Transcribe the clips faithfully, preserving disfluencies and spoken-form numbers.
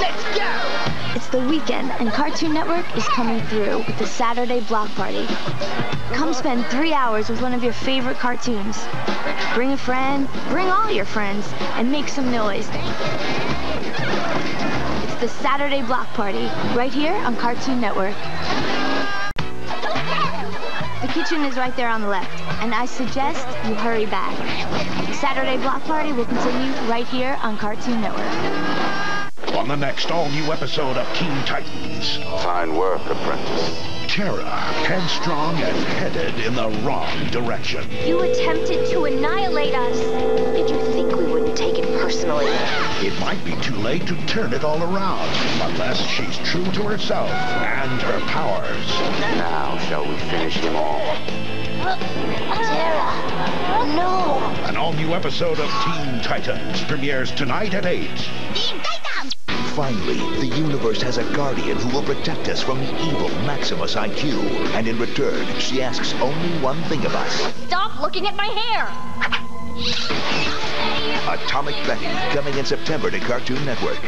Let's go! It's the weekend, and Cartoon Network is coming through with the Saturday Block Party. Come spend three hours with one of your favorite cartoons. Bring a friend, bring all your friends, and make some noise. It's the Saturday Block Party, right here on Cartoon Network. The kitchen is right there on the left, and I suggest you hurry back. The Saturday Block Party will continue right here on Cartoon Network. On the next all-new episode of Teen Titans... Fine work, apprentice. Terra, headstrong and headed in the wrong direction. You attempted to annihilate us. Did you think we wouldn't take it personally? It might be too late to turn it all around, unless she's true to herself and her powers. Now shall we finish them all? Terra, no! An all-new episode of Teen Titans premieres tonight at eight. Teen Titans! Finally, the universe has a guardian who will protect us from the evil Maximus I Q. And in return, she asks only one thing of us. Stop looking at my hair! Atomic Betty, coming in September to Cartoon Network.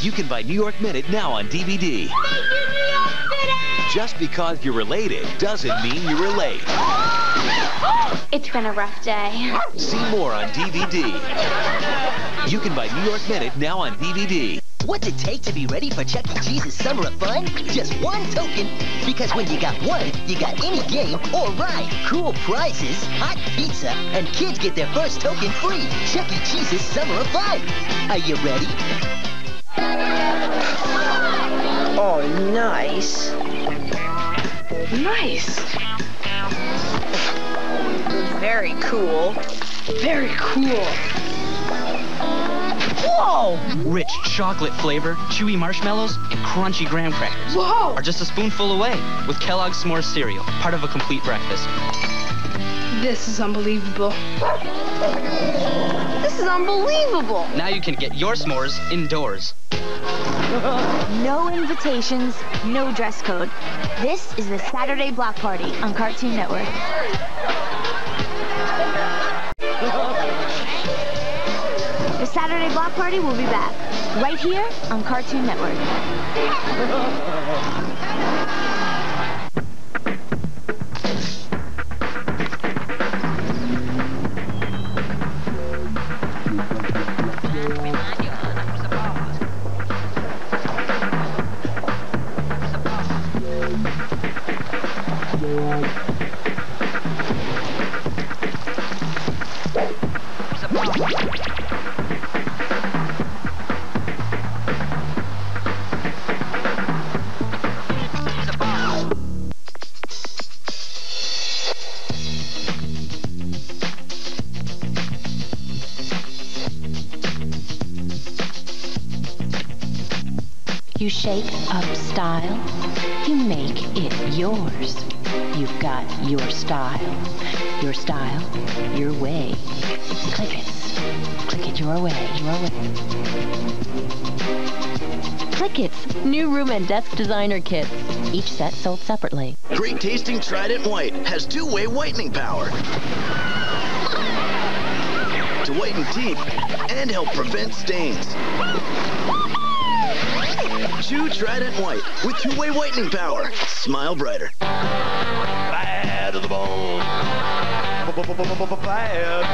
You can buy New York Minute now on D V D. Thank you, New York Minute! Just because you're related doesn't mean you relate. It's been a rough day. See more on D V D. You can buy New York Minute now on D V D. What's it take to be ready for Chuck E. Cheese's Summer of Fun? Just one token, because when you got one, you got any game or ride. Cool prizes, hot pizza, and kids get their first token free. Chuck E. Cheese's Summer of Fun. Are you ready? Oh, nice. Nice. Very cool. Very cool. Whoa! Rich chocolate flavor, chewy marshmallows, and crunchy graham crackers. Whoa! Are just a spoonful away with Kellogg's S'mores cereal, part of a complete breakfast. This is unbelievable. This is unbelievable! Now you can get your S'mores indoors. No invitations, no dress code. This is the Saturday Block Party on Cartoon Network. The Saturday Block Party will be back, right here on Cartoon Network. You shake up style, you make it yours. You've got your style, your style, your way. Click it, click it your way, your way. Click it, new room and desk designer kits. Each set sold separately. Great tasting Trident White has two-way whitening power. To whiten teeth and help prevent stains. Chew Trident White with two-way whitening power. Smile brighter. Bad to the bone. Bad.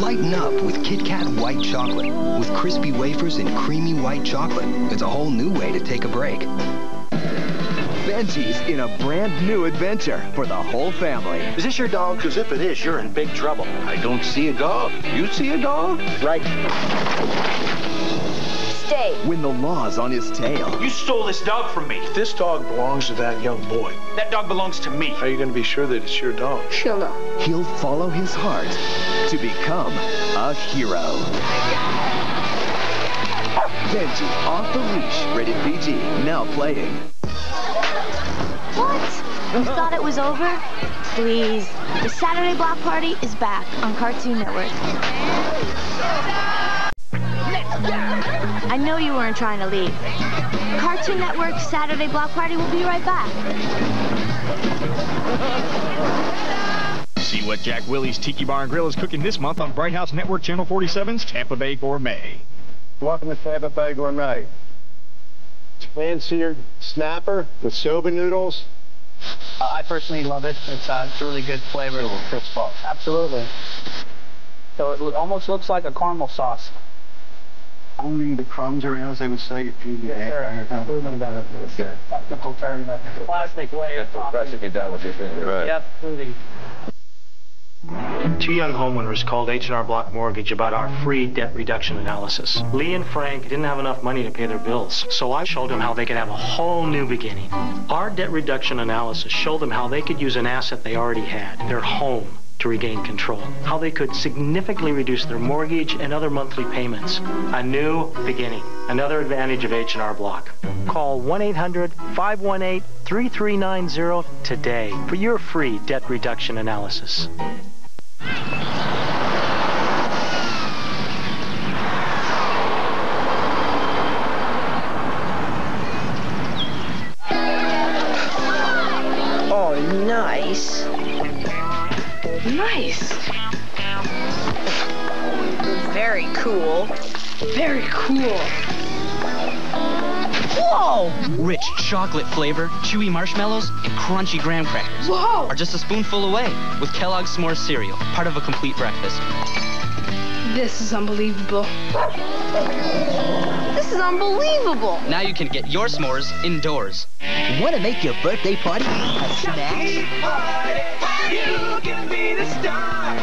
Lighten up with Kit Kat White Chocolate. With crispy wafers and creamy white chocolate. It's a whole new way to take a break. Benji's in a brand new adventure for the whole family. Is this your dog? Because if it is, you're in big trouble. I don't see a dog. You see a dog? Right. Stay. When the law's on his tail. You stole this dog from me. This dog belongs to that young boy. That dog belongs to me. How are you going to be sure that it's your dog? She'll know. He'll follow his heart to become a hero. Benji off the leash, rated P G, now playing. What? You thought it was over? Please. The Saturday Block Party is back on Cartoon Network. I know you weren't trying to leave. Cartoon Network's Saturday Block Party will be right back. See what Jack Willie's Tiki Bar and Grill is cooking this month on Bright House Network Channel forty-seven's Tampa Bay Gourmet. Welcome to Tampa Bay Gourmet. Fancier snapper with soba noodles. Uh, I personally love it. It's, uh, it's really good flavor. Crisp up. Absolutely. So it almost looks like a caramel sauce. Only the crumbs around, as they would say, if you get it. It's a technical term, but plastic way of coffee. Pressing it down with your finger. Right. Yep, foodie. Two young homeowners called H and R Block Mortgage about our free debt reduction analysis. Lee and Frank didn't have enough money to pay their bills, so I showed them how they could have a whole new beginning. Our debt reduction analysis showed them how they could use an asset they already had, their home, to regain control. How they could significantly reduce their mortgage and other monthly payments. A new beginning. Another advantage of H and R Block. Call one eight hundred, five one eight, three three nine zero today for your free debt reduction analysis. Oh, nice. Nice. Very cool. Very cool. Whoa! Rich chocolate flavor, chewy marshmallows, and crunchy graham crackers. Whoa! Are just a spoonful away with Kellogg's S'mores cereal, part of a complete breakfast. This is unbelievable. This is unbelievable. Now you can get your s'mores indoors. Want to make your birthday party a smash? You can be the star,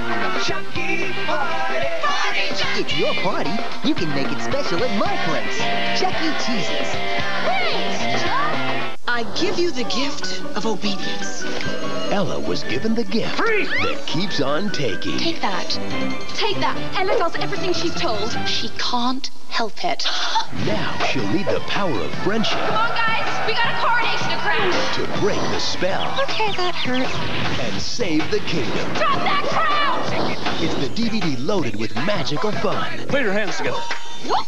Chuck E. Party, party, Chuck E. It's your party. You can make it special at my place, Chuck E. Cheese's. Thanks, Chuck. I give you the gift of obedience. Ella was given the gift Free. that keeps on taking. Take that. Take that. Ella does everything she's told. She can't help it. Now she'll need the power of friendship. Come on, guys. We got a coronation to crash. To break the spell. Okay, that hurt. And save the kingdom. Drop that crown! It's the D V D loaded with magical fun. Put your hands together. What?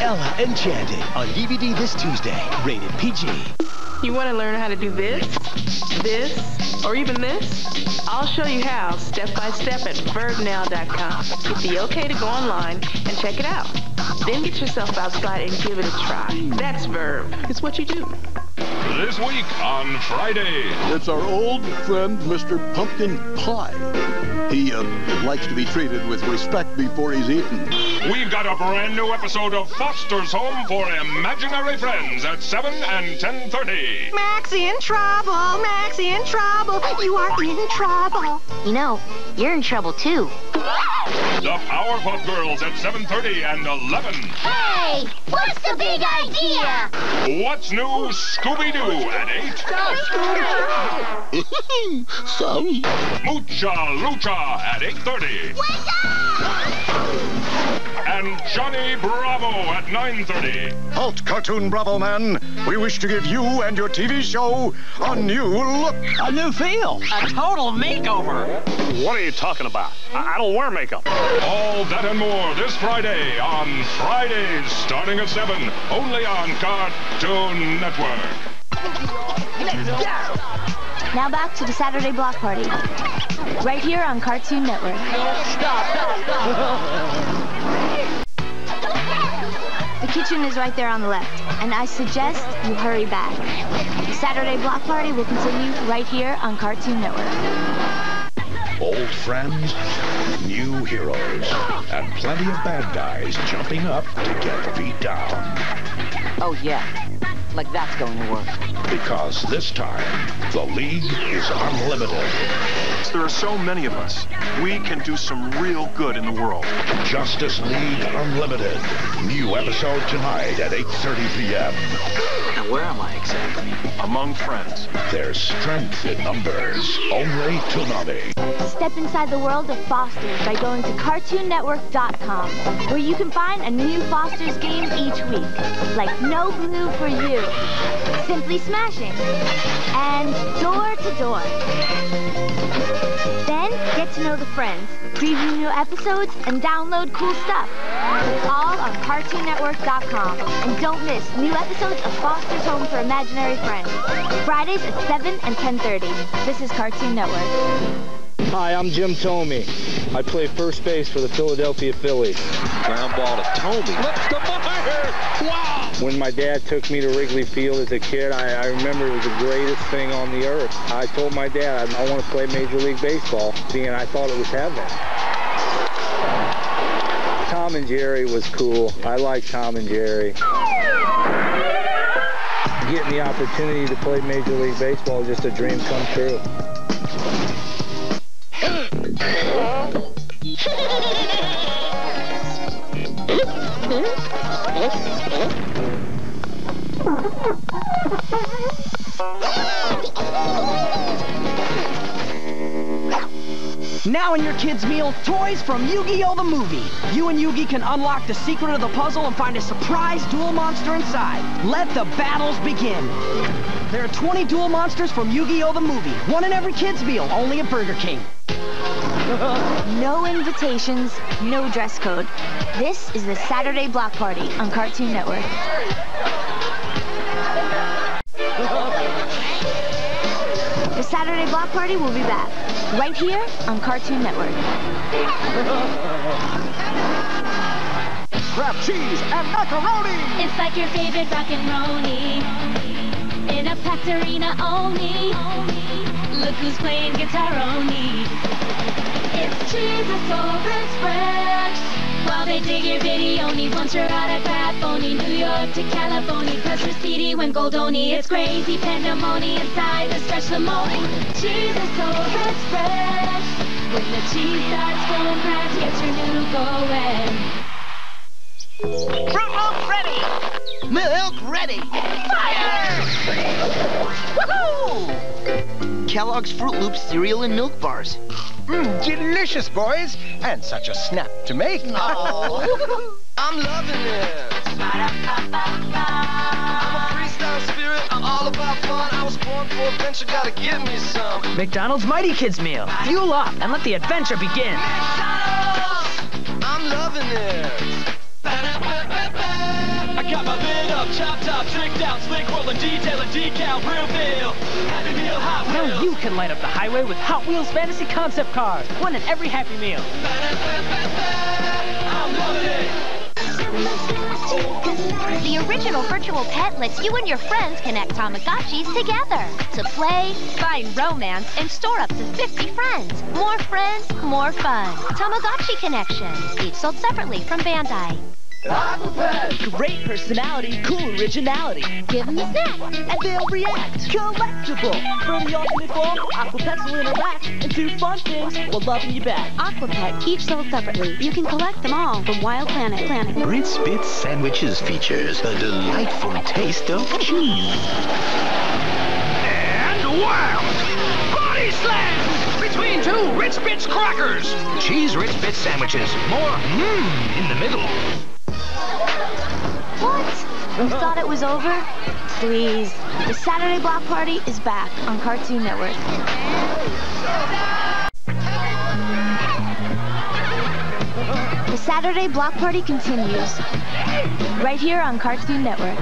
Ella Enchanted on D V D this Tuesday. Rated P G. You want to learn how to do this, this, or even this? I'll show you how, step by step at verb now dot com. Get the okay to go online and check it out. Then get yourself outside and give it a try. That's Verb. It's what you do. This week on Friday, it's our old friend, Mister Pumpkin Pie. He uh, likes to be treated with respect before he's eaten. We've got a brand new episode of Foster's Home for Imaginary Friends at seven and ten thirty. Maxie in trouble, Maxie in trouble, you are in trouble. You know, you're in trouble too. The Powerpuff Girls at seven thirty and eleven. Hey, what's the big idea? What's new, Scooby-Doo at eight? Scooby-Doo! Sorry. Mucha Lucha at eight thirty. Wake up! And Johnny Bravo at nine thirty. Halt, Cartoon Bravo Man. We wish to give you and your T V show a new look. A new feel. A total makeover. What are you talking about? I, I don't wear makeup. All that and more this Friday on Fridays, starting at seven, only on Cartoon Network. Let's go! Now back to the Saturday block party, right here on Cartoon Network. Stop! Stop! Stop! The kitchen is right there on the left, and I suggest you hurry back. The Saturday block party will continue right here on Cartoon Network. Old friends, new heroes, and plenty of bad guys jumping up to get beat down. Oh yeah, like that's going to work. Because this time, the league is unlimited. There are so many of us. We can do some real good in the world. Justice League Unlimited. New episode tonight at eight thirty p m Now where am I exactly? Among friends. There's strength in numbers. Only Toonami. Step inside the world of Foster's by going to cartoon network dot com, where you can find a new Foster's game each week, like No Blue for You, Simply Smashing, and Door to Door. Then get to know the friends, preview new episodes, and download cool stuff. It's all on cartoon network dot com. And don't miss new episodes of Foster's Home for Imaginary Friends, Fridays at seven and ten thirty. This is Cartoon Network. Hi, I'm Jim Thome. I play first base for the Philadelphia Phillies. Ground ball to Thome. Left to Meyer. Wow! When my dad took me to Wrigley Field as a kid, I, I remember it was the greatest thing on the earth. I told my dad I, I want to play Major League Baseball, and I thought it was heaven. Tom and Jerry was cool. I like Tom and Jerry. Getting the opportunity to play Major League Baseball is just a dream come true. Now in your kids' meal, toys from Yu-Gi-Oh! The Movie. You and Yugi can unlock the secret of the puzzle and find a surprise duel monster inside. Let the battles begin. There are twenty duel monsters from Yu-Gi-Oh! The Movie. One in every kids' meal, only at Burger King. No invitations, no dress code. This is the Saturday Block Party on Cartoon Network. The Saturday Block Party will be back right here on Cartoon Network. Crab cheese and macaroni! It's like your favorite rock'n'roni in a packed arena only. Look who's playing guitaroni. It's cheese and sober spreads. While they dig your videoni, once you're out of crap phony, New York to California, press your C D when Goldoni. It's crazy pandemonium inside the stretch limoni. Cheese is so fresh, fresh. When the cheese starts going crash, get your noodle going. Froot Loops ready! Milk ready! Fire! Woohoo! Kellogg's Froot Loops cereal and milk bars. Mm, delicious, boys, and such a snap to make. Oh, I'm loving this. I'm a freestyle spirit. I'm all about fun. I was born for adventure. Gotta give me some. McDonald's Mighty Kids Meal. Fuel up and let the adventure begin. McDonald's. I'm loving this. I got my lid up, chopped up, tricked out, slick rolling, detailing, decal, real deal. Happy Meal, Hot Wheels. Now you can light up the highway with Hot Wheels Fantasy Concept Cars. One in every Happy Meal. I'm loving it. The original virtual pet lets you and your friends connect Tamagotchis together to play, find romance, and store up to fifty friends. More friends, more fun. Tamagotchi Connection. Each sold separately from Bandai. Great personality, cool originality. Give them a snack, and they'll react. Collectible. From the alternate form, Aquapets will interact and do fun things while loving you back. Aquapet, each sold separately. You can collect them all from Wild Planet. Planet. Ritz Bitz sandwiches features the delightful taste of cheese. And wow! Body slam! Between two Ritz Bitz crackers. Cheese Ritz Bitz sandwiches. More mmm in the middle. What? You thought it was over? Please. The Saturday Block Party is back on Cartoon Network. The Saturday Block Party continues right here on Cartoon Network.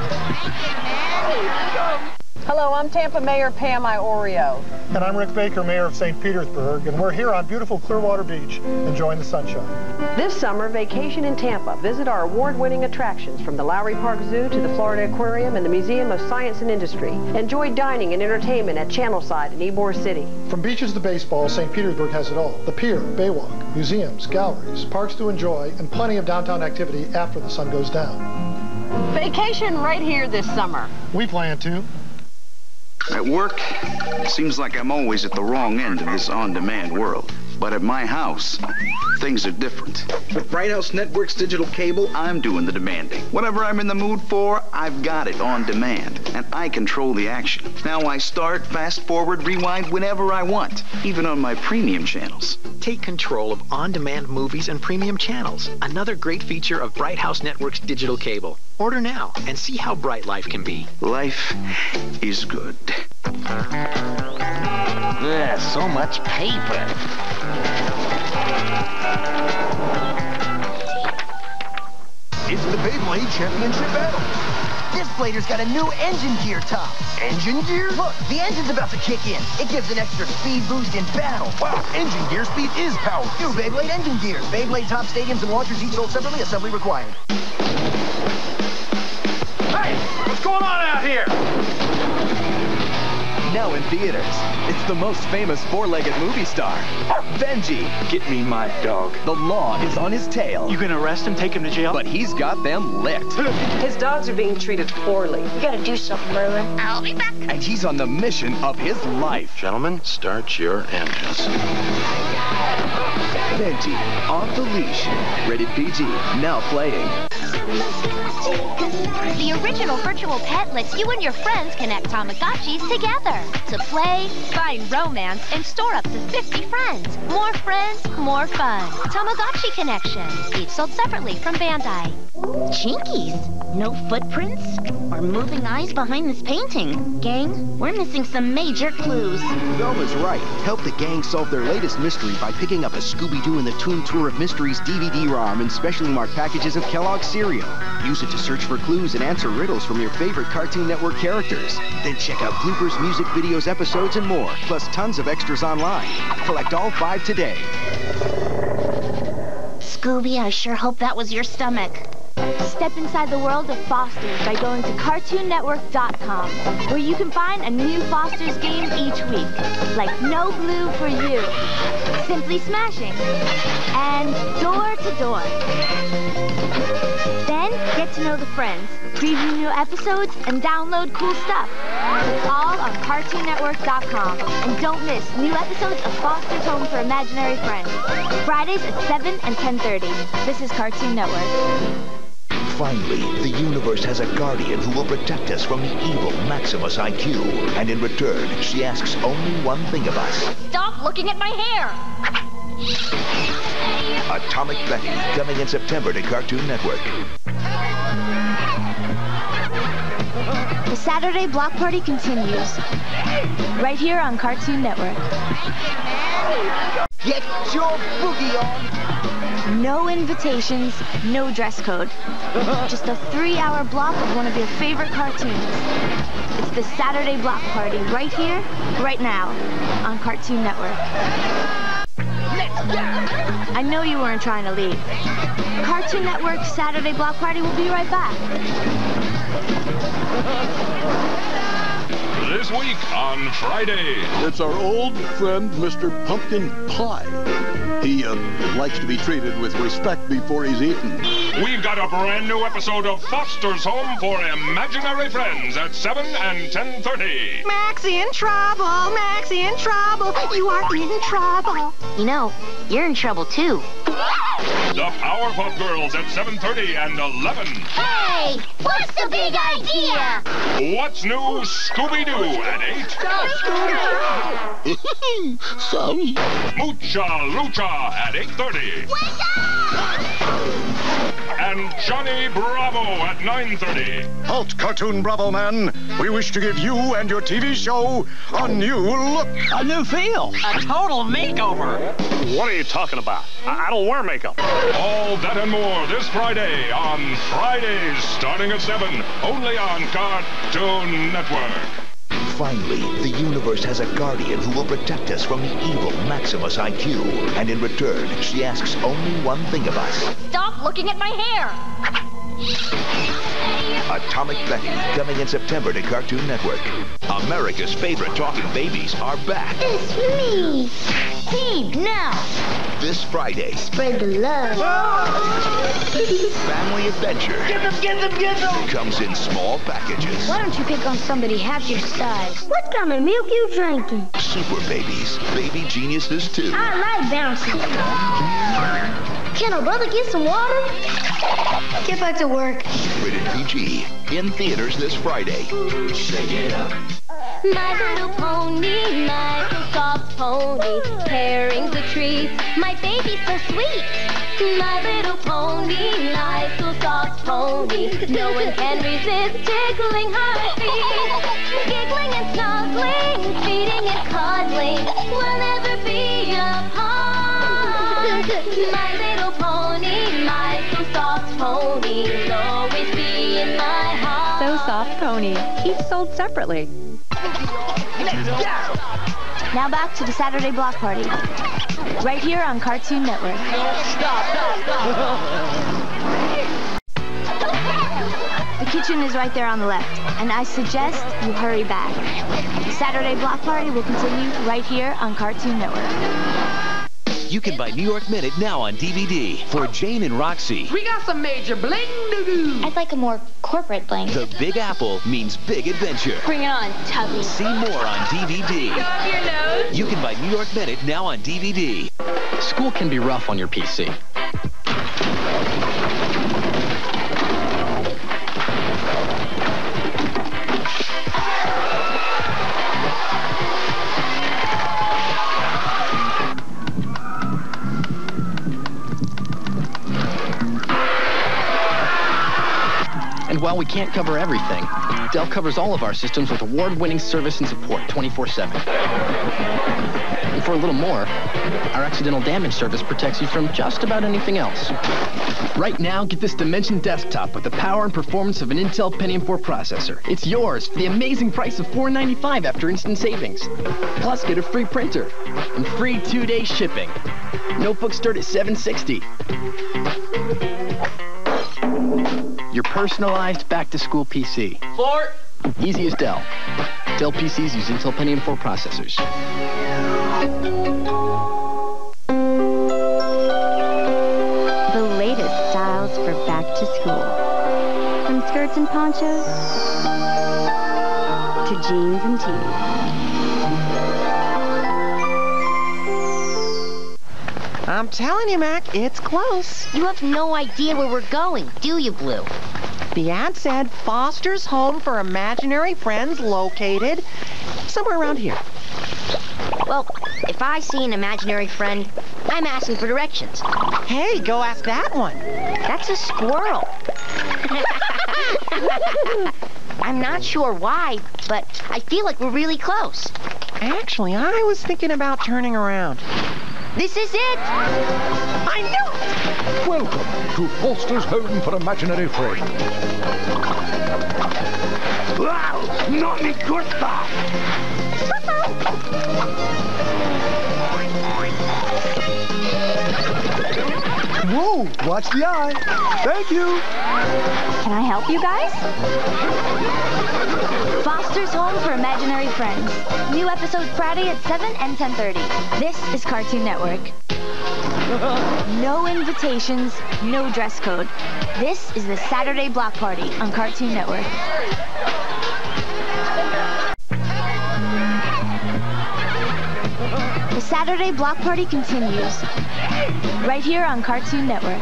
Hello, I'm Tampa Mayor Pam Iorio. And I'm Rick Baker, Mayor of Saint Petersburg, and we're here on beautiful Clearwater Beach, enjoying the sunshine. This summer, vacation in Tampa. Visit our award-winning attractions from the Lowry Park Zoo to the Florida Aquarium and the Museum of Science and Industry. Enjoy dining and entertainment at Channelside and Ybor City. From beaches to baseball, Saint Petersburg has it all. The pier, Baywalk, museums, galleries, parks to enjoy, and plenty of downtown activity after the sun goes down. Vacation right here this summer. We plan to. At work, it seems like I'm always at the wrong end of this on-demand world. But at my house, things are different. With Bright House Network's digital cable, I'm doing the demanding. Whatever I'm in the mood for, I've got it on demand. And I control the action. Now I start, fast forward, rewind whenever I want, even on my premium channels. Take control of on-demand movies and premium channels. Another great feature of Bright House Network's digital cable. Order now and see how bright life can be. Life is good. There's so much paper. It's the Beyblade Championship Battle. This blader's got a new engine gear top. Engine gear? Look, the engine's about to kick in. It gives an extra speed boost in battle. Wow, engine gear speed is power. New Beyblade engine gears. Beyblade top stadiums and launchers each sold separately. Assembly required. Hey, what's going on out here? Now in theaters, it's the most famous four-legged movie star, Benji. Get me my dog. The law is on his tail. You gonna arrest him, take him to jail? But he's got them licked. His dogs are being treated poorly. You gotta do something, Merlin. I'll be back. And he's on the mission of his life. Gentlemen, start your engines. Benji, on the leash. Rated P G, now playing. The original virtual pet lets you and your friends connect Tamagotchis together to play, find romance, and store up to fifty friends. More friends, more fun. Tamagotchi Connection. Each sold separately from Bandai. Chinkies. No footprints or moving eyes behind this painting. Gang, we're missing some major clues. Velma's right. Help the gang solve their latest mystery by picking up a Scooby-Doo and the Toon Tour of Mysteries D V D ROM and specially marked packages of Kellogg's cereal. Use it to search for clues and answer riddles from your favorite Cartoon Network characters. Then check out bloopers, music videos, episodes, and more, plus tons of extras online. Collect all five today. Scooby, I sure hope that was your stomach. Step inside the world of Foster's by going to Cartoon Network dot com, where you can find a new Foster's game each week, like No Glue for You, Simply Smashing, and Door to Door. Then get to know the friends, preview new episodes, and download cool stuff. All on Cartoon Network dot com. And don't miss new episodes of Foster's Home for Imaginary Friends, Fridays at seven and ten thirty. This is Cartoon Network. Finally, the universe has a guardian who will protect us from the evil Maximus I Q. And in return, she asks only one thing of us. Stop looking at my hair! Atomic Betty, coming in September to Cartoon Network. The Saturday Block Party continues, right here on Cartoon Network. Get your boogie on! No invitations, no dress code. Just a three-hour block of one of your favorite cartoons. It's the Saturday Block Party, right here, right now, on Cartoon Network. I know you weren't trying to leave. Cartoon Network's Saturday Block Party will be right back. This week on Friday, it's our old friend, Mister Pumpkin Pie. He uh, likes to be treated with respect before he's eaten. We've got a brand new episode of Foster's Home for Imaginary Friends at seven and ten thirty. Maxie in trouble, Maxie in trouble, you are in trouble. You know, you're in trouble too. The Powerpuff Girls at seven thirty and eleven. Hey, what's the big idea? What's new, Scooby-Doo at eight? Stop, Scooby-Doo! Sorry. Mucha Lucha at eight thirty. Wake up! And Johnny Bravo at nine thirty. Halt, Cartoon Bravo Man. We wish to give you and your T V show a new look. A new feel. A total makeover. What are you talking about? I, I don't wear makeup. All that and more this Friday on Fridays, starting at seven, only on Cartoon Network. Finally, the universe has a guardian who will protect us from the evil Maximus I Q. And in return, she asks only one thing of us. Stop looking at my hair! Atomic Betty, coming in September to Cartoon Network. America's favorite talking babies are back. It's me! Feed now! This Friday. Spread the love. Family adventure. Get them, get them, get them! Comes in small packages. Why don't you pick on somebody half your size? What kind of milk you drinking? Super babies. Baby geniuses, too. I like bouncing. Can a brother get some water? Get back to work. Rated P G. In theaters this Friday. Shake it up. My Little Pony, my soft pony, tearing the tree. My baby's so sweet. My Little Pony, my soft pony, no one can resist tickling her feet. Giggling and snuggling, feeding and cuddling, we'll never be apart. My Little Pony, my soft pony, will always be in my heart. So Soft Pony, each sold separately. Let's go! Now back to the Saturday block party, right here on Cartoon Network. Stop, stop, stop. The kitchen is right there on the left, and I suggest you hurry back. The Saturday block party will continue right here on Cartoon Network. You can buy New York Minute now on D V D for Jane and Roxy. We got some major bling doo doo. I'd like a more corporate bling. The Big Apple means big adventure. Bring it on, Tubby. See more on D V D. Go up your nose. You can buy New York Minute now on D V D. School can be rough on your P C. While we can't cover everything, Dell covers all of our systems with award-winning service and support twenty-four seven. And for a little more, our accidental damage service protects you from just about anything else. Right now, get this Dimension desktop with the power and performance of an Intel Pentium four processor. It's yours for the amazing price of four ninety-five after instant savings. Plus, get a free printer and free two-day shipping. Notebooks start at seven sixty. Your personalized back-to-school P C. Fort! Easy as Dell. Dell P Cs use Intel Pentium four processors. The latest styles for back-to-school. From skirts and ponchos to jeans and tees. I'm telling you, Mac, it's close. You have no idea where we're going, do you, Blue? The ad said Foster's Home for Imaginary Friends located somewhere around here. Well, if I see an imaginary friend, I'm asking for directions. Hey, go ask that one. That's a squirrel. I'm not sure why, but I feel like we're really close. Actually, I was thinking about turning around. This is it! I knew it! Welcome to Foster's Home for Imaginary Friends. Wow! Not me good back! Whoa! Watch the eye! Thank you! Can I help you guys? Foster's Home for Imaginary Friends. New episode Friday at seven and ten thirty. This is Cartoon Network. No invitations, no dress code. This is the Saturday block party on Cartoon Network. The Saturday block party continues right here on Cartoon Network.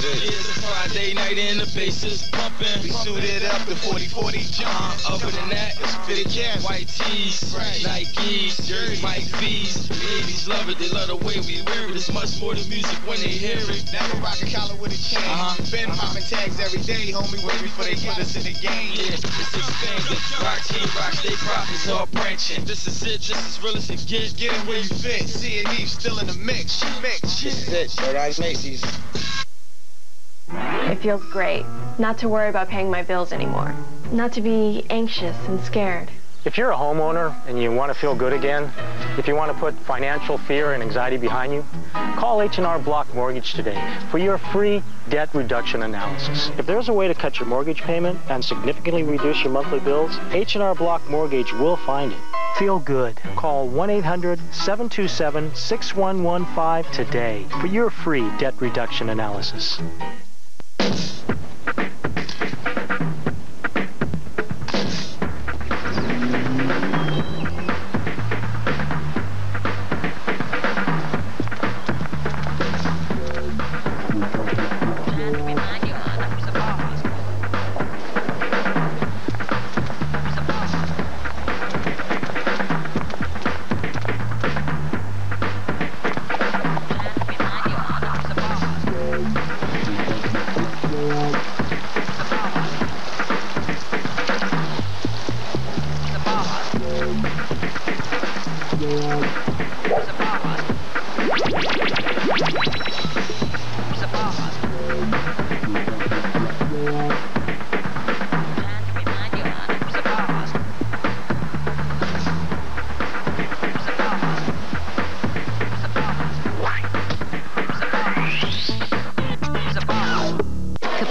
It's Friday night and the bass is pumping. We suited up to forty forty John. Other than that, it's fitted cats, white tees, Nikes, jerseys, Mike V's. Ladies love it, they love the way we wear it. It's much more than music when they hear it. Now we rock a collar with a chain. Uh-huh. Been popping tags every day, homie. Wait before they put us in the game. Yeah, it's expanded. Rock team rocks, they profits all branching. This is it, this is real as it gets. Get it where you fit. C and E still in the mix. Mix. This is it. All right, Macy's. It feels great not to worry about paying my bills anymore, not to be anxious and scared. If you're a homeowner and you want to feel good again, if you want to put financial fear and anxiety behind you, call H and R Block Mortgage today for your free debt reduction analysis. If there's a way to cut your mortgage payment and significantly reduce your monthly bills, H and R Block Mortgage will find it. Feel good. Call one eight hundred, seven two seven, six one one five today for your free debt reduction analysis.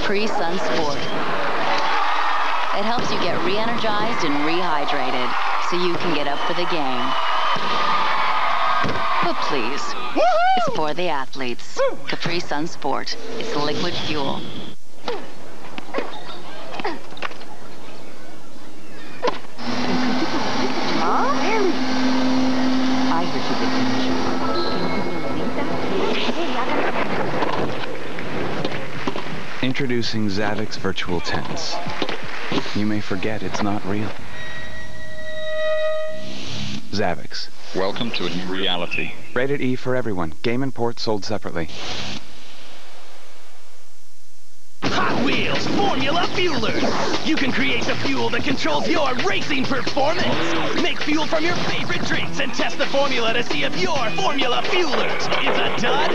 Pre-Sun Sport. It helps you get re-energized and rehydrated so you can get up for the game. But please, woo-hoo! It's for the athletes. Capri Sun Sport. It's liquid fuel. Introducing Zavix Virtual Tennis. You may forget it's not real. Zavix. Welcome to a new reality. Rated E for everyone. Game and port sold separately. Hot Wheels Formula Fuelers. You can create the fuel that controls your racing performance. Make fuel from your favorite drinks and test the formula to see if your Formula Fuelers is a dud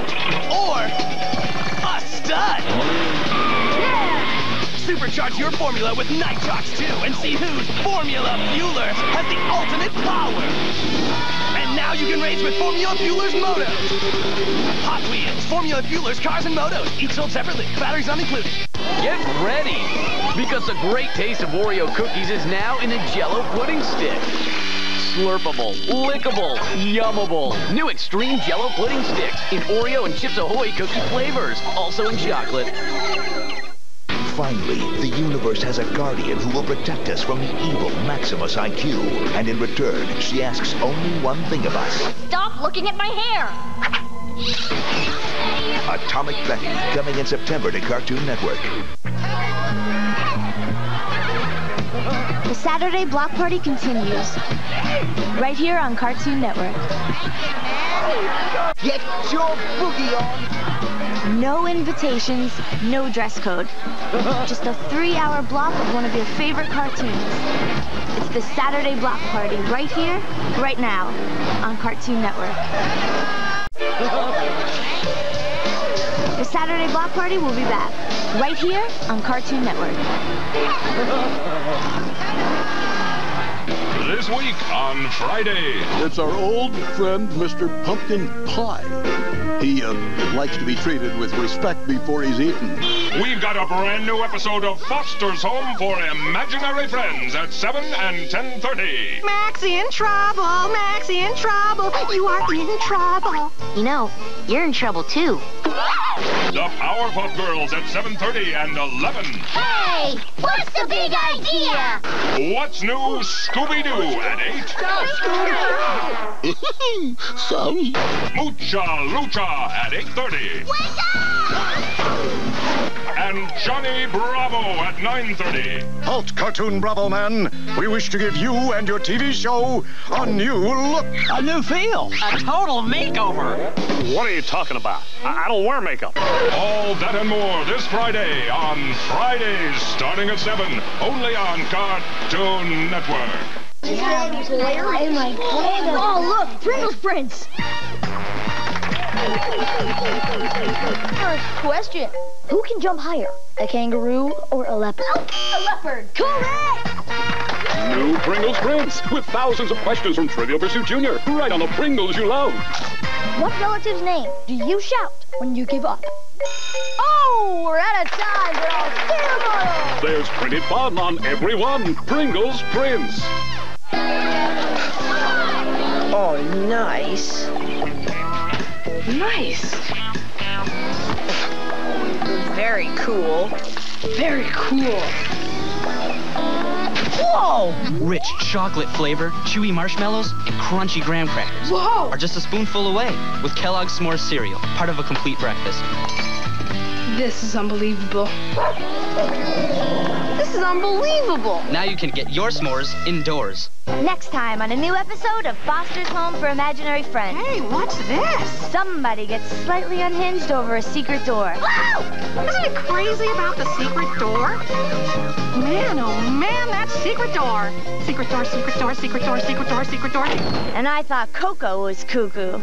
or a stud. Supercharge your formula with Nitrox two and see whose Formula Fueler has the ultimate power. And now you can race with Formula Fueler's motos. Hot Wheels, Formula Fueler's cars and motos, each sold separately, batteries not included. Get ready, because the great taste of Oreo cookies is now in a Jell-O pudding stick. Slurpable, lickable, yummable. New extreme Jell-O pudding sticks in Oreo and Chips Ahoy cookie flavors, also in chocolate. Finally, the universe has a guardian who will protect us from the evil Maximus I Q. And in return, she asks only one thing of us. Stop looking at my hair! Atomic Betty, coming in September to Cartoon Network. The Saturday Block Party continues, right here on Cartoon Network. Get your boogie on! No invitations, no dress code. Just a three-hour block of one of your favorite cartoons. It's the Saturday Block Party, right here, right now, on Cartoon Network. The Saturday Block Party will be back, right here on Cartoon Network. This week on Friday, it's our old friend, Mister Pumpkin Pie. He uh, likes to be treated with respect before he's eaten. We've got a brand new episode of Foster's Home for Imaginary Friends at seven and ten thirty. Maxie in trouble, Maxie in trouble, you are in trouble. You know, you're in trouble too. The Powerpuff Girls at seven thirty and eleven. Hey, what's the big idea? What's new, Scooby-Doo at eight? Oh, Scooby-Doo! Sorry. Mucha Lucha at eight thirty. Wake up! And Johnny Bravo at nine thirty. Halt, Cartoon Bravo Man. We wish to give you and your T V show a new look. A new feel. A total makeover. What are you talking about? I, I don't wear makeup. All that and more this Friday on Fridays, starting at seven, only on Cartoon Network. Oh my God! Oh look, Pringles Prince. First question: who can jump higher, a kangaroo or a leopard? Oh, a leopard. Correct. New Pringles Prince with thousands of questions from Trivial Pursuit Junior, right on the Pringles you love. What relative's name do you shout when you give up? Oh, we're out of time for all cereal. There's printed fun on every one. Pringles Prince. Oh, nice. Nice. Very cool. Very cool. Whoa! Rich chocolate flavor, chewy marshmallows, and crunchy graham crackers. Whoa! Are just a spoonful away with Kellogg's S'mores cereal, part of a complete breakfast. This is unbelievable. This is unbelievable. Now you can get your s'mores indoors. Next time on a new episode of Foster's Home for Imaginary Friends. Hey, watch this. Somebody gets slightly unhinged over a secret door. Wow! Isn't it crazy about the secret door? Man, oh man, that secret door. Secret door, secret door, secret door, secret door, secret door. And I thought Coco was cuckoo.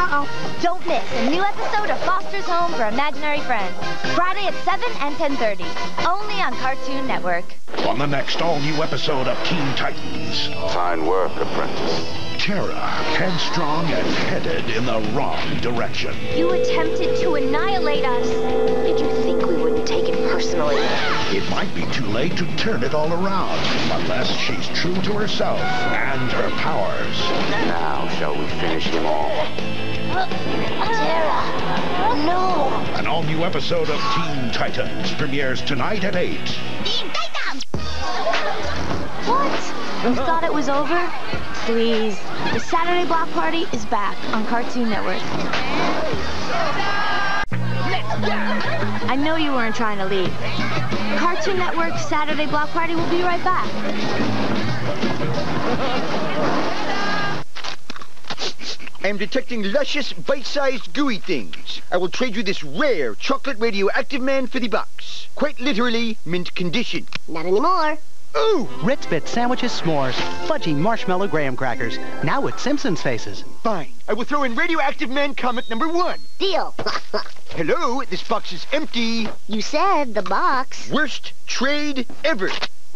Uh-oh. Don't miss a new episode of Foster's Home for Imaginary Friends. Friday at seven and ten thirty. Only on Cartoon Network. On the next all-new episode of Teen Titans. Fine work, apprentice. Terra, headstrong and headed in the wrong direction. You attempted to annihilate us. Did you think we wouldn't take it personally? It might be too late to turn it all around, unless she's true to herself and her powers. Now shall we finish him all? Terra, no! An all-new episode of Teen Titans premieres tonight at eight. Teen Titans! What? You thought it was over? Please. The Saturday Block Party is back on Cartoon Network. I know you weren't trying to leave. Cartoon Network Saturday Block Party will be right back. I am detecting luscious, bite-sized, gooey things. I will trade you this rare chocolate radioactive man for the box. Quite literally, mint condition. Not anymore. Ooh! Ritz Bitz sandwiches, s'mores, fudgy marshmallow graham crackers. Now with Simpsons faces. Fine. I will throw in Radioactive Man comic number one. Deal. Hello, this box is empty. You said the box. Worst trade ever.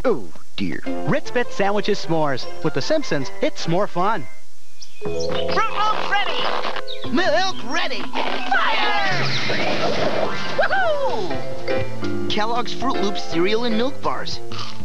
Oh, dear. Ritz Bitz sandwiches, s'mores. With the Simpsons, it's more fun. Froot Loops ready. Milk ready. Fire! Woohoo! Kellogg's Froot Loops cereal and milk bars.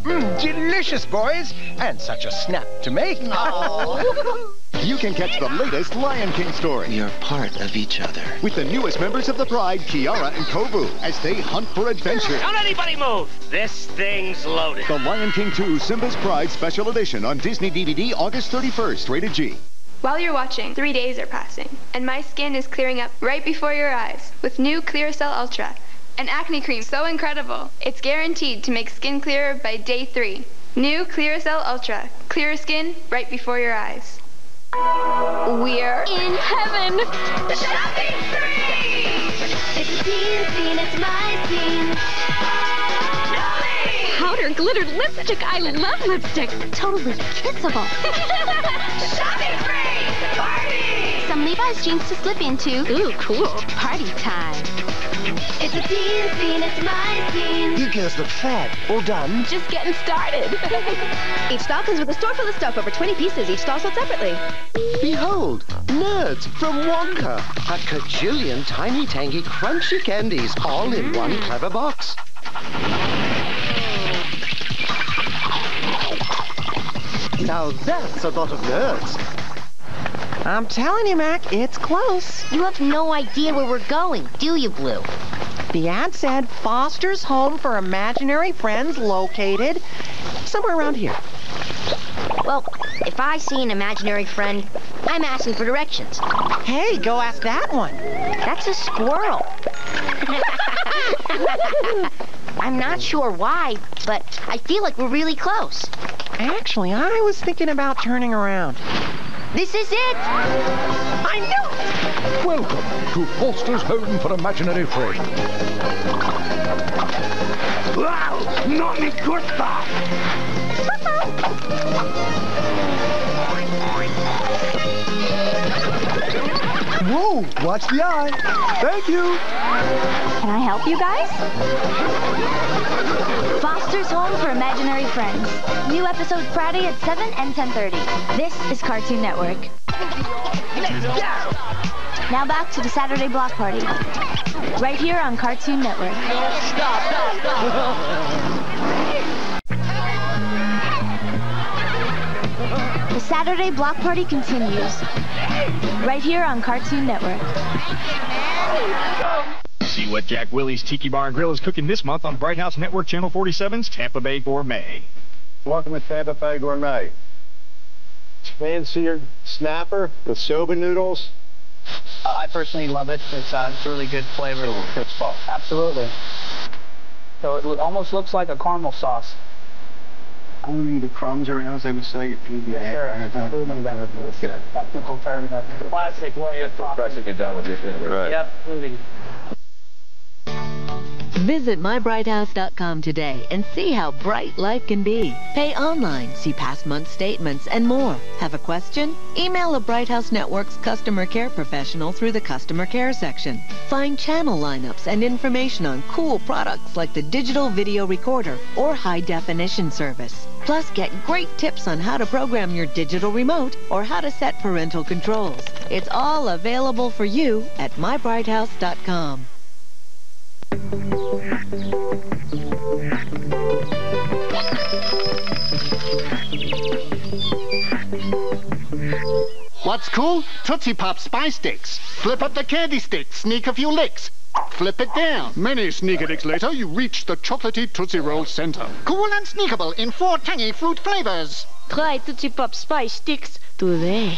Mmm, delicious, boys! And such a snap to make! Oh. You can catch the latest Lion King story. We are part of each other. With the newest members of the Pride, Kiara and Kovu, as they hunt for adventure. Don't anybody move! This thing's loaded. The Lion King two Simba's Pride Special Edition on Disney D V D August thirty-first, rated G. While you're watching, three days are passing, and my skin is clearing up right before your eyes with new Clearasil Ultra. An acne cream so incredible, it's guaranteed to make skin clearer by day three. New Clearasil Ultra. Clearer skin right before your eyes. We're in heaven! The shopping spree! It's a teen scene, it's my scene. Powder, glittered lipstick, I love lipstick. Totally kissable. Shopping spree! Party! Some Levi's jeans to slip into. Ooh, cool. Party time. It's a teen scene, it's my scene. You girls look fab. All done? Just getting started. Each stall comes with a store full of stuff, over twenty pieces, each stall sold separately. Behold, Nerds from Wonka. A cajillion tiny, tangy, crunchy candies, all in one clever box. Now that's a lot of Nerds. I'm telling you, Mac, it's close. You have no idea where we're going, do you, Blue? The ad said Foster's Home for Imaginary Friends located somewhere around here. Well, if I see an imaginary friend, I'm asking for directions. Hey, go ask that one. That's a squirrel. I'm not sure why, but I feel like we're really close. Actually, I was thinking about turning around. This is it! I knew it! Welcome to Foster's Home for Imaginary Friends. Wow! Not me good back! Whoa! Watch the eye! Thank you! Can I help you guys? Foster's Home for Imaginary Friends. New episode Friday at seven and ten thirty. This is Cartoon Network. Let's go! Now back to the Saturday Block Party. Right here on Cartoon Network. Stop, stop, stop. The Saturday Block Party continues. Right here on Cartoon Network. See what Jack Willie's Tiki Bar and Grill is cooking this month on Bright House Network Channel forty-seven's Tampa Bay Gourmet. Welcome to Tampa Bay Gourmet. Fancier snapper with soba noodles. Uh, I personally love it. It's uh, it's really good flavor. Ooh, absolutely. So it almost looks like a caramel sauce. I'm eating the crumbs around, so I would say it could be a hair. Let's get a technical term. Classic way of processing it down with your finger. Right. Yep, moving. Visit my bright house dot com today and see how bright life can be. Pay online, see past month statements, and more. Have a question? Email a Bright House Networks customer care professional through the customer care section. Find channel lineups and information on cool products like the digital video recorder or high definition service. Plus, get great tips on how to program your digital remote or how to set parental controls. It's all available for you at my bright house dot com. What's cool? Tootsie Pop Spy Sticks. Flip up the candy stick, sneak a few licks. Flip it down. Many sneaker dicks later, you reach the chocolatey Tootsie Roll center. Cool and sneakable in four tangy fruit flavors. Try Tootsie Pop Spy Sticks today.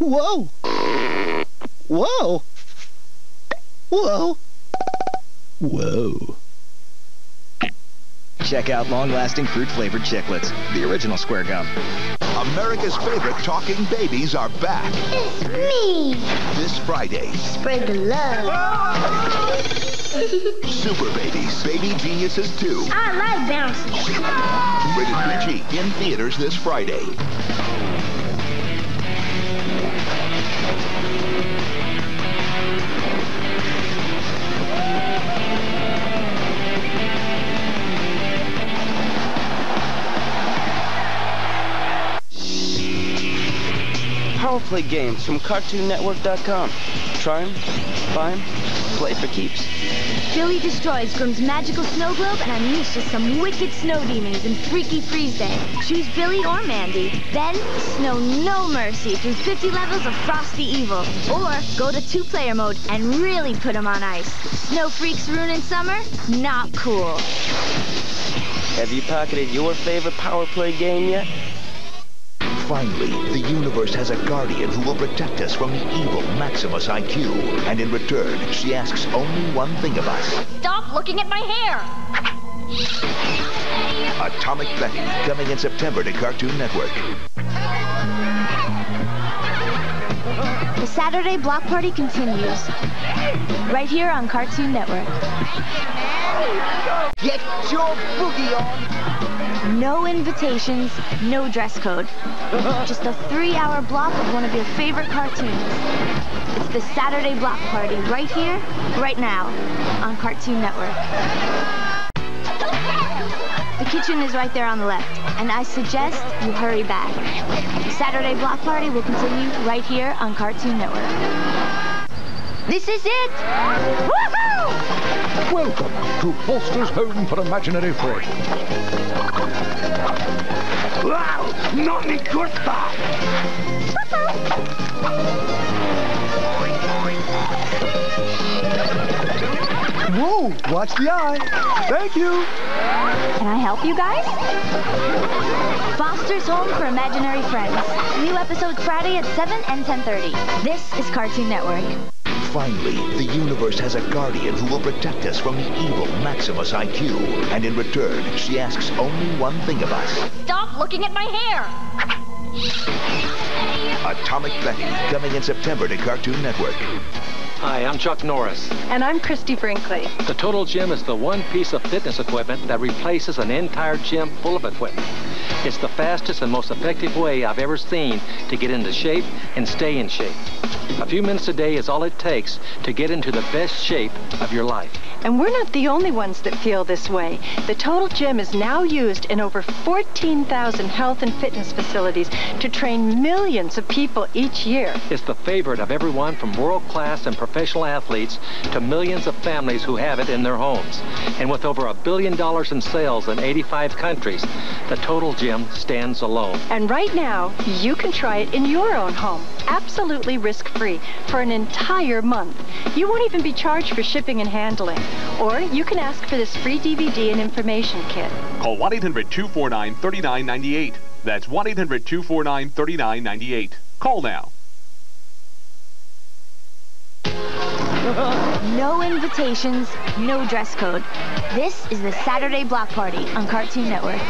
Whoa! Whoa! Whoa! Whoa! Check out long-lasting fruit-flavored chiclets, the original square gum. America's favorite talking babies are back. It's me! This Friday. Spread the love. Ah! Super Babies, Baby Geniuses two. I like bouncy. Rated P G in theaters this Friday. Power Play games from cartoon network dot com. Try them, buy them, play for keeps. Billy destroys Grimm's magical snow globe and unleashes some wicked snow demons in Freaky Freeze Day. Choose Billy or Mandy. Then, snow no mercy through fifty levels of frosty evil. Or go to two-player mode and really put them on ice. Snow freaks ruining summer? Not cool. Have you pocketed your favorite Power Play game yet? Finally, the universe has a guardian who will protect us from the evil Maximus I Q. And in return, she asks only one thing of us. Stop looking at my hair! Atomic Betty, coming in September to Cartoon Network. The Saturday Block Party continues. Right here on Cartoon Network. Get your boogie on! No invitations, no dress code. Just a three-hour block of one of your favorite cartoons. It's the Saturday Block Party, right here, right now, on Cartoon Network. The kitchen is right there on the left, and I suggest you hurry back. The Saturday Block Party will continue right here on Cartoon Network. This is it! Woohoo! Welcome to Foster's Home for Imaginary Friends. Wow, not me kurta! Whoa, watch the eye. Thank you. Can I help you guys? Foster's Home for Imaginary Friends. New episodes Friday at seven and ten thirty. This is Cartoon Network. Finally, the universe has a guardian who will protect us from the evil Maximus I Q. And in return, she asks only one thing of us. Stop looking at my hair! Atomic Betty, coming in September to Cartoon Network. Hi, I'm Chuck Norris. And I'm Christy Brinkley. The Total Gym is the one piece of fitness equipment that replaces an entire gym full of equipment. It's the fastest and most effective way I've ever seen to get into shape and stay in shape. A few minutes a day is all it takes to get into the best shape of your life. And we're not the only ones that feel this way. The Total Gym is now used in over fourteen thousand health and fitness facilities to train millions of people each year. It's the favorite of everyone from world-class and professional athletes to millions of families who have it in their homes. And with over a billion dollars in sales in eighty-five countries, the Total Gym stands alone. And right now, you can try it in your own home, absolutely risk-free, for an entire month. You won't even be charged for shipping and handling. Or you can ask for this free D V D and information kit. Call one eight hundred, two four nine, three nine nine eight. That's one eight hundred, two four nine, three nine nine eight. Call now. No invitations, no dress code. This is the Saturday Block Party on Cartoon Network.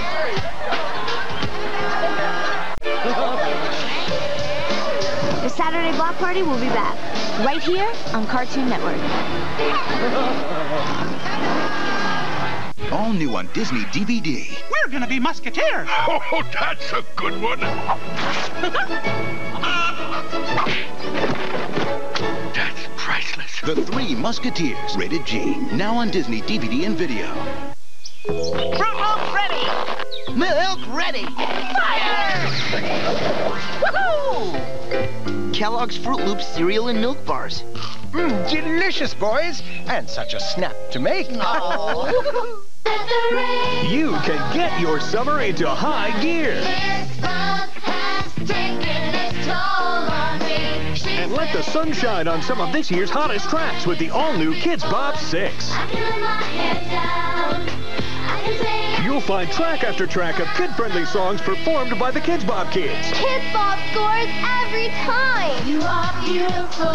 The Saturday Block Party will be back, right here on Cartoon Network. All new on Disney D V D. We're gonna be musketeers. Oh, that's a good one. That's priceless. The Three Musketeers, rated G. Now on Disney D V D and video. Froot Loops ready. Milk ready! Fire! Woohoo! Kellogg's Froot Loops cereal and milk bars. Mmm, delicious, boys! And such a snap to make. Oh. You can get your summer into high gear. This bug has taken its toll on me. She's and let the sun shine on some of this year's hottest tracks with the all-new Kidz Bop six. I can let my head down. You'll find track after track of kid-friendly songs performed by the Kidz Bop Kids. Kidz Bop scores every time. You are beautiful.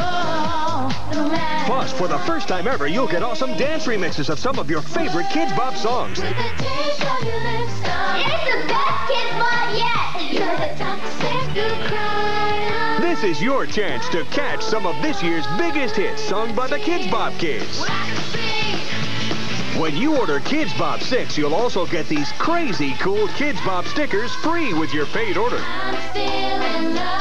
No matter. Plus, for the first time ever, you'll get awesome dance remixes of some of your favorite Kidz Bop songs. With the taste of your lips, it's the best Kidz Bop yet. You're the toxic who cries. This is your chance to catch some of this year's biggest hits sung by the Kidz Bop Kids. When you order Kidz Bop six, you'll also get these crazy cool Kidz Bop stickers free with your paid order.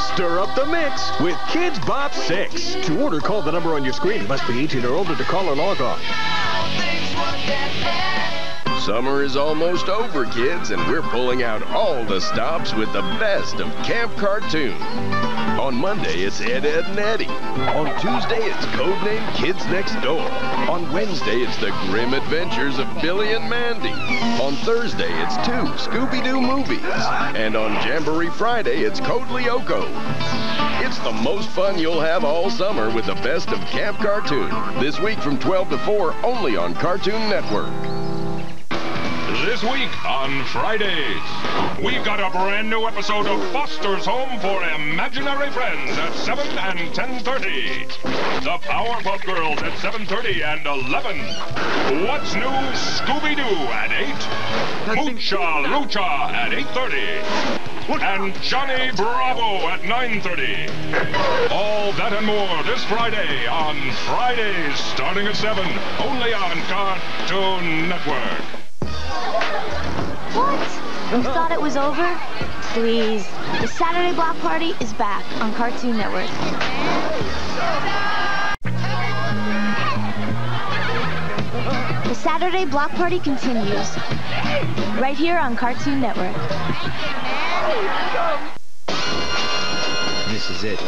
Stir up the mix with Kidz Bop six. To order, call the number on your screen. It must be eighteen or older to call or log on. Summer is almost over, kids, and we're pulling out all the stops with the best of Camp Cartoon. On Monday, it's Ed, Ed, and Eddie. On Tuesday, it's Codename Kids Next Door. On Wednesday, it's The Grim Adventures of Billy and Mandy. On Thursday, it's two Scooby-Doo movies. And on Jamboree Friday, it's Codelioco. It's the most fun you'll have all summer with the best of Camp Cartoon. This week from twelve to four, only on Cartoon Network. This week on Fridays, we've got a brand new episode of Foster's Home for Imaginary Friends at seven and ten thirty. The Powerpuff Girls at seven thirty and eleven. What's New Scooby-Doo at eight. Mucha Lucha at eight thirty. And Johnny Bravo at nine thirty. All that and more this Friday on Fridays, starting at seven, only on Cartoon Network. What? You thought it was over? Please. The Saturday Block Party is back on Cartoon Network. The Saturday Block Party continues. Right here on Cartoon Network. This is it.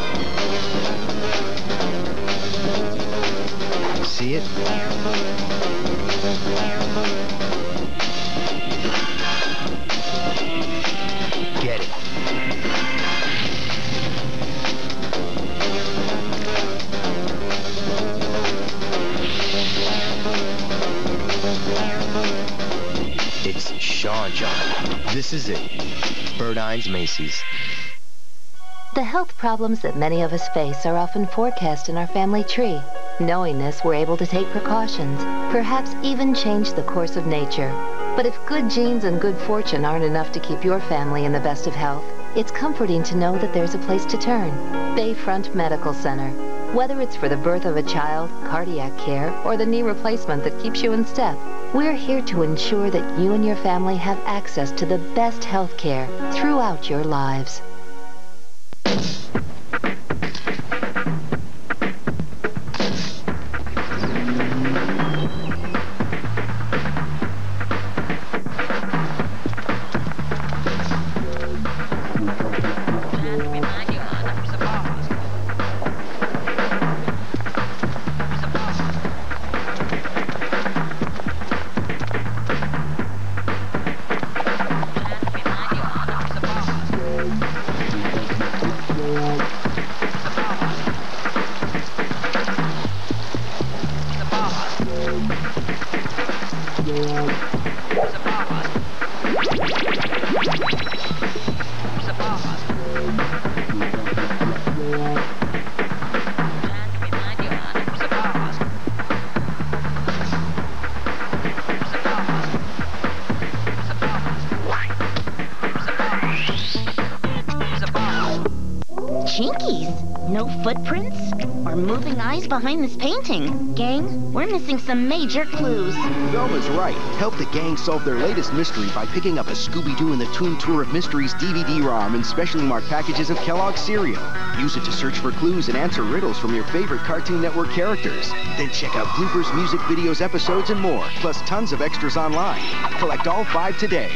See it? It's Shaw John. This is it. Birdine's Macy's. The health problems that many of us face are often forecast in our family tree. Knowing this, we're able to take precautions, perhaps even change the course of nature. But if good genes and good fortune aren't enough to keep your family in the best of health, it's comforting to know that there's a place to turn. Bayfront Medical Center. Whether it's for the birth of a child, cardiac care, or the knee replacement that keeps you in step, we're here to ensure that you and your family have access to the best health care throughout your lives. Thank you. footprints or moving eyes behind this painting. Gang, we're missing some major clues. Velma's right. Help the gang solve their latest mystery by picking up a Scooby-Doo and the Toon Tour of Mysteries D V D ROM and specially marked packages of Kellogg's cereal. Use it to search for clues and answer riddles from your favorite Cartoon Network characters. Then check out bloopers, music videos, episodes, and more, plus tons of extras online. Collect all five today.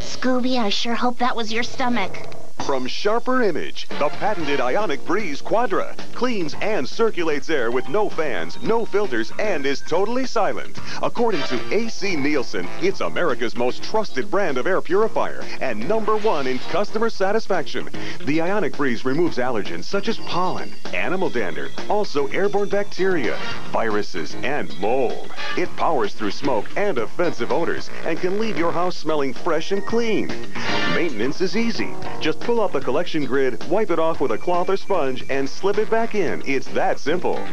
Scooby, I sure hope that was your stomach. From Sharper Image, the patented Ionic Breeze Quadra cleans and circulates air with no fans, no filters, and is totally silent. According to A C Nielsen, it's America's most trusted brand of air purifier and number one in customer satisfaction. The Ionic Breeze removes allergens such as pollen, animal dander, also airborne bacteria, viruses, and mold. It powers through smoke and offensive odors and can leave your house smelling fresh and clean. Maintenance is easy. Just pull up the collection grid, wipe it off with a cloth or sponge, and slip it back in. It's that simple.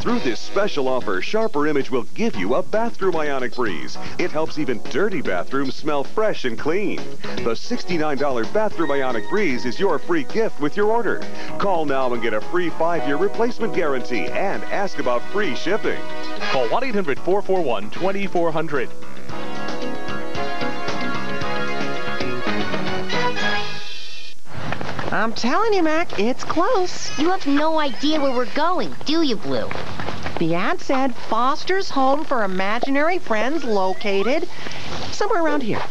Through this special offer, Sharper Image will give you a bathroom Ionic Breeze. It helps even dirty bathrooms smell fresh and clean. The sixty-nine dollar bathroom Ionic Breeze is your free gift with your order. Call now and get a free five-year replacement guarantee and ask about free shipping. Call one eight hundred, four four one, twenty-four hundred. I'm telling you, Mac, it's close. You have no idea where we're going, do you, Blue? The ad said Foster's Home for Imaginary Friends located somewhere around here.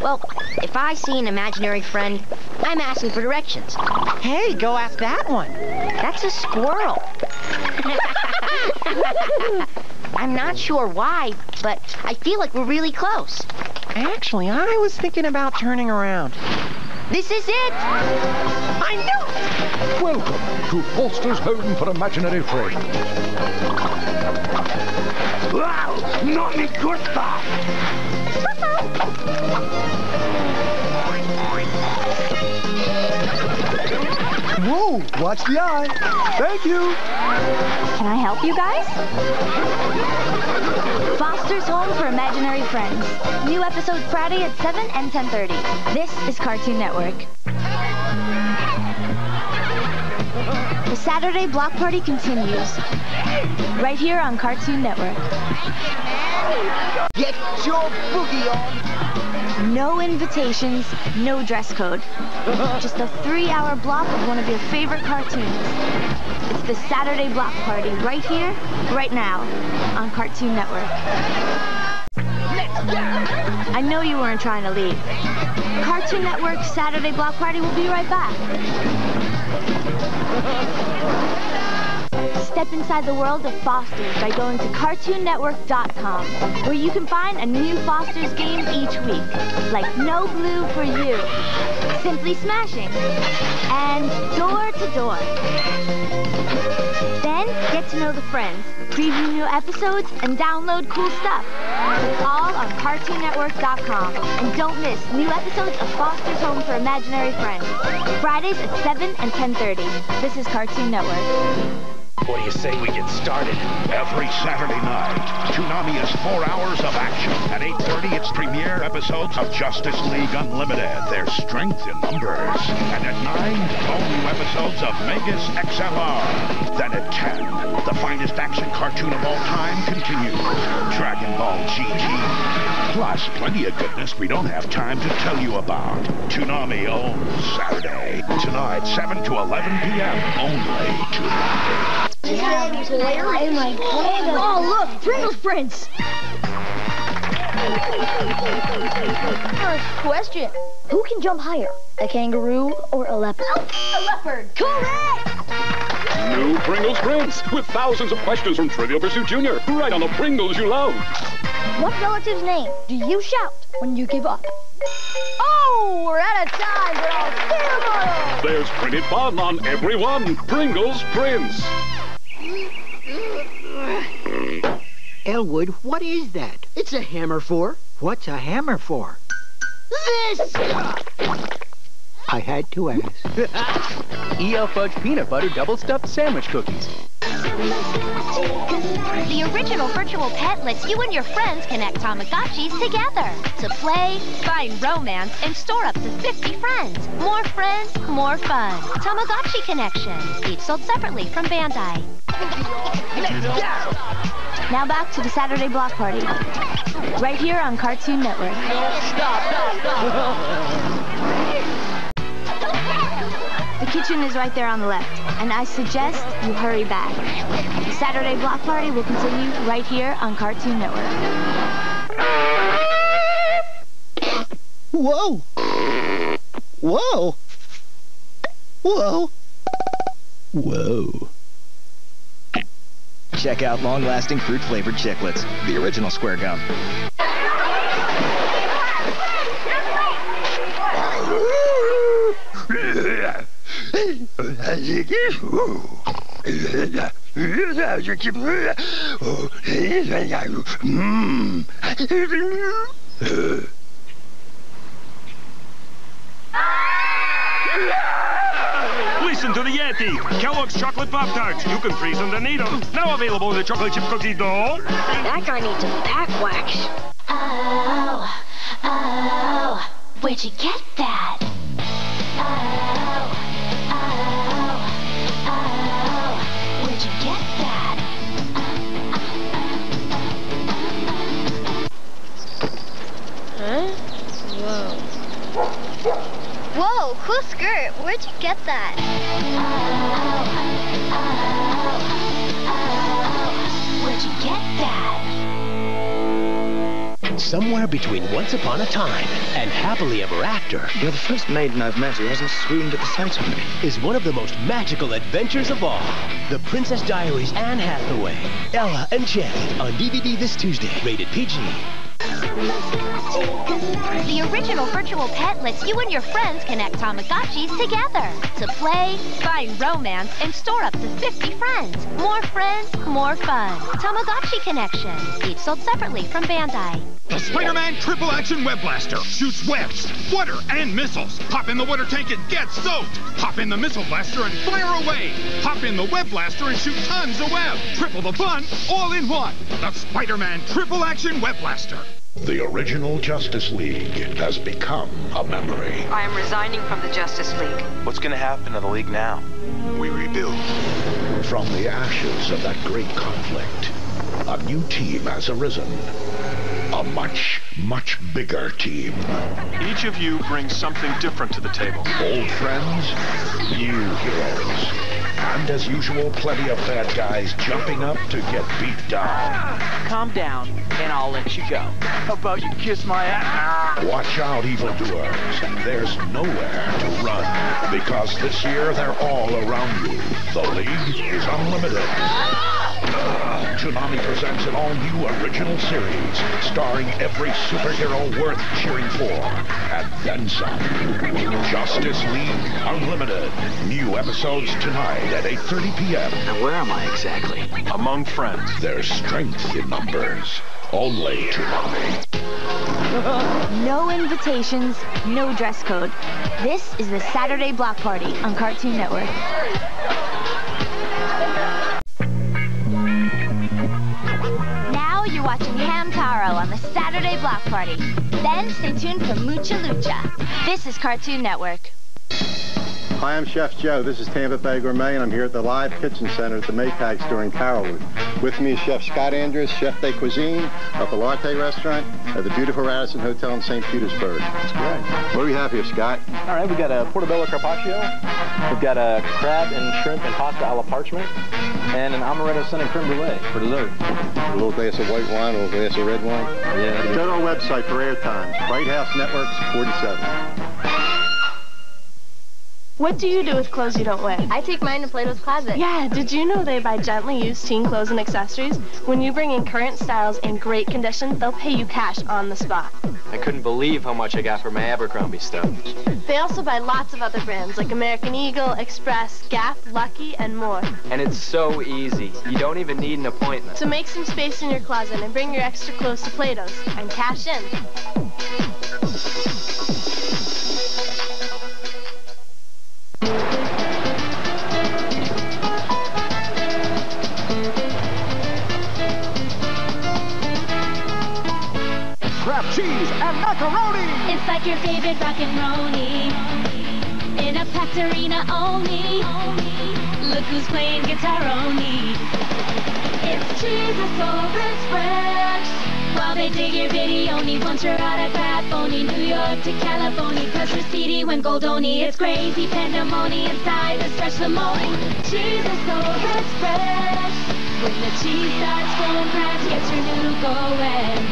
Well, if I see an imaginary friend, I'm asking for directions. Hey, go ask that one. That's a squirrel. I'm not sure why, but I feel like we're really close. Actually, I was thinking about turning around. This is it! I knew it! Welcome to Foster's Home for Imaginary Friends. Wow! Not me good back! Whoa! Watch the eye! Thank you! Can I help you guys? Foster's Home for Imaginary Friends. New episode Friday at seven and ten thirty. This is Cartoon Network. The Saturday block party continues. Right here on Cartoon Network. Get your boogie on! No invitations, no dress code. Just a three-hour block of one of your favorite cartoons. It's the Saturday block party, right here, right now, on Cartoon Network. Let's go! I know you weren't trying to leave. Cartoon Network Saturday block party will be right back. Step inside the world of Foster's by going to cartoon network dot com, where you can find a new Foster's game each week, like No Blue for You, Simply Smashing, and Door to Door. Get to know the friends, preview new episodes, and download cool stuff. It's all on cartoon network dot com. And don't miss new episodes of Foster's Home for Imaginary Friends. Fridays at seven and ten thirty. This is Cartoon Network. What do you say we get started? Every Saturday night, Toonami is four hours of action. At eight thirty, it's premiere episodes of Justice League Unlimited, their strength in numbers. And at nine, all new episodes of Megas X L R. Then at ten, the finest action cartoon of all time continues, Dragon Ball G T. Plus, plenty of goodness we don't have time to tell you about. Toonami owns Saturday. Tonight, seven to eleven p m only Toonami. Yeah, that was hilarious. Oh my God. Oh, look, Pringles Prince. First question. Who can jump higher, a kangaroo or a leopard? Oh, a leopard. Correct. New Pringles Prince with thousands of questions from Trivial Pursuit Junior right on the Pringles you love. What relative's name do you shout when you give up? Oh, we're out of time. We're all terrible. There's printed fun on every one. Pringles Prince. Elwood, what is that? It's a hammer for. What's a hammer for? This! I had to ask. E L Fudge Peanut Butter Double Stuffed Sandwich Cookies. The original virtual pet lets you and your friends connect Tamagotchis together to play, find romance, and store up to fifty friends. More friends, more fun. Tamagotchi Connection. Each sold separately from Bandai. Now back to the Saturday block party. Right here on Cartoon Network. Stop, stop, stop. The kitchen is right there on the left, and I suggest you hurry back. The Saturday block party will continue right here on Cartoon Network. Whoa! Whoa! Whoa! Whoa! Check out long-lasting fruit-flavored Chiclets, the original square gum. Listen to the Yeti. Kellogg's Chocolate Pop-Tarts. You can freeze them to need them. Now available in the chocolate chip cookie dough. That guy needs a back wax. Oh, oh, where'd you get that? Whoa, cool skirt. Where'd you get that? Oh, oh, oh, oh, oh. Where'd you get that? Somewhere between Once Upon a Time and Happily Ever After. You're the first maiden I've met who hasn't swooned at the sight of me. Is one of the most magical adventures of all. The Princess Diaries, Anne Hathaway, Ella, and Enchanted on D V D this Tuesday. Rated P G. The original virtual pet lets you and your friends connect Tamagotchis together to play, find romance, and store up to fifty friends. More friends, more fun. Tamagotchi Connection. Each sold separately from Bandai. The Spider-Man Triple Action Web Blaster shoots webs, water, and missiles. Pop in the water tank and get soaked. Pop in the missile blaster and fire away. Pop in the web blaster and shoot tons of web. Triple the fun, all in one. The Spider-Man Triple Action Web Blaster. The original Justice League has become a memory. I am resigning from the Justice League. What's going to happen to the League now? We rebuild. From the ashes of that great conflict, a new team has arisen. A much, much bigger team. Each of you brings something different to the table. Old friends, new heroes. And as usual, plenty of bad guys jumping up to get beat down. Calm down, and I'll let you go. How about you kiss my ass? Watch out, evildoers. There's nowhere to run. Because this year, they're all around you. The League is unlimited. Uh, Toonami presents an all-new original series, starring every superhero worth cheering for, and then some. Justice League Unlimited. New episodes tonight at eight thirty p m Now where am I exactly? Among friends. There's strength in numbers. Only Toonami. No invitations, no dress code. This is the Saturday block party on Cartoon Network. You're watching Hamtaro on the Saturday block party. Then stay tuned for Mucha Lucha. This is Cartoon Network. Hi, I'm Chef Joe. This is Tampa Bay Gourmet, and I'm here at the Live Kitchen Center at the Maytags during Carol Week. With me is Chef Scott Andrews, Chef de Cuisine, at the Latte Restaurant, at the beautiful Radisson Hotel in Saint Petersburg. That's great. What do we have here, Scott? All right, we've got a portobello carpaccio. We've got a crab and shrimp and pasta a la parchment, and an amaretto sun and creme brulee for dessert. A little glass of white wine, a little glass of red wine. Yeah. Go to our website for air times. Bright House Networks, forty-seven. What do you do with clothes you don't wear? I take mine to Plato's Closet. Yeah, did you know they buy gently used teen clothes and accessories? When you bring in current styles in great condition, they'll pay you cash on the spot. I couldn't believe how much I got for my Abercrombie stuff. They also buy lots of other brands like American Eagle, Express, Gap, Lucky, and more. And it's so easy. You don't even need an appointment. So make some space in your closet and bring your extra clothes to Plato's and cash in. macaroni. It's like your favorite rock and rollie in a packed arena only. Look who's playing guitar-oni. It's cheese that's so Ritz Bitz. While they dig your video-ni, once you're out of crap only, New York to California, cause your C D went gold-oni. It's crazy pandemonium inside this fresh limoni. Cheese that's so Ritz Bitz. When the cheese starts going crabs, get your noodle going.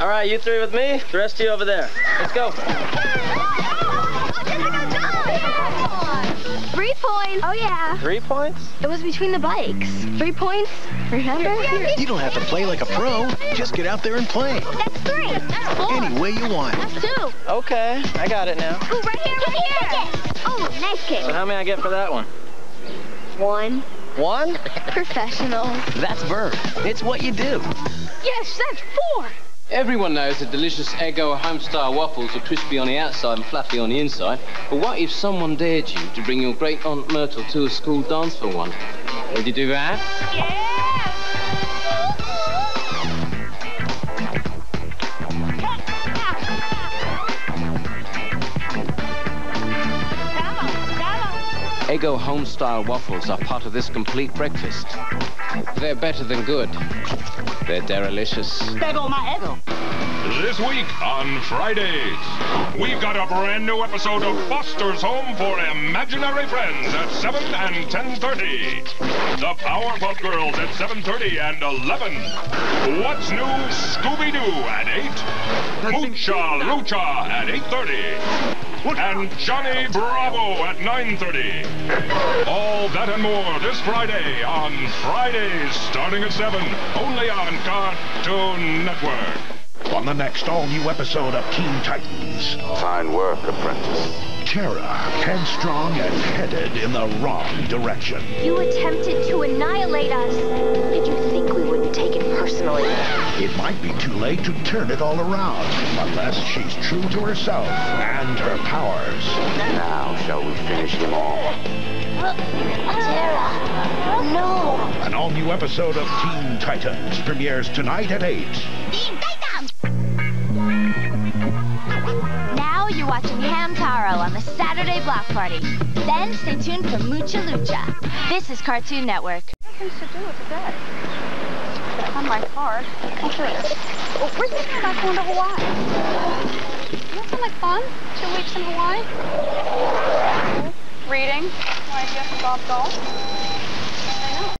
All right, you three with me, the rest of you over there. Let's go. Three points. Oh, yeah. Three points? It was between the bikes. Three points, remember? You don't have to play like a pro. Just get out there and play. That's three. That's four. Any way you want. That's two. Okay, I got it now. Ooh, right here, right here. Oh, nice kick. So how many I get for that one? One. One? Professional. That's verb. It's what you do. Yes, that's four. Everyone knows that delicious Eggo or home-style waffles are crispy on the outside and fluffy on the inside. But what if someone dared you to bring your great Aunt Myrtle to a school dance for one? Would you do that? Yeah! Eggo home-style waffles are part of this complete breakfast. They're better than good. They're delicious. Eggo, my Eggo. This week on Fridays, we've got a brand new episode of Foster's Home for Imaginary Friends at seven and ten thirty. The Powerpuff Girls at seven thirty and eleven. What's New Scooby-Doo at eight. Mucha Lucha at eight thirty. And Johnny Bravo at nine thirty. All that and more this Friday on Fridays starting at seven, only on Cartoon Network. On the next all-new episode of Teen Titans. Fine work, apprentice. Terra, headstrong and headed in the wrong direction. You attempted to annihilate us. Did you think we wouldn't take it personally? It might be too late to turn it all around, unless she's true to herself and her powers. Now shall we finish them all? Terra, no! An all-new episode of Teen Titans premieres tonight at eight. Teen Titans! Now you're watching Hamtaro on the Saturday Block Party. Then stay tuned for Mucha Lucha. This is Cartoon Network. Nothing to do with that. That's on my card. Oh, sure it is. Well, we're taking my phone to Hawaii. Doesn't that sound like fun? Two weeks in Hawaii? Reading. My idea for Bob Golf.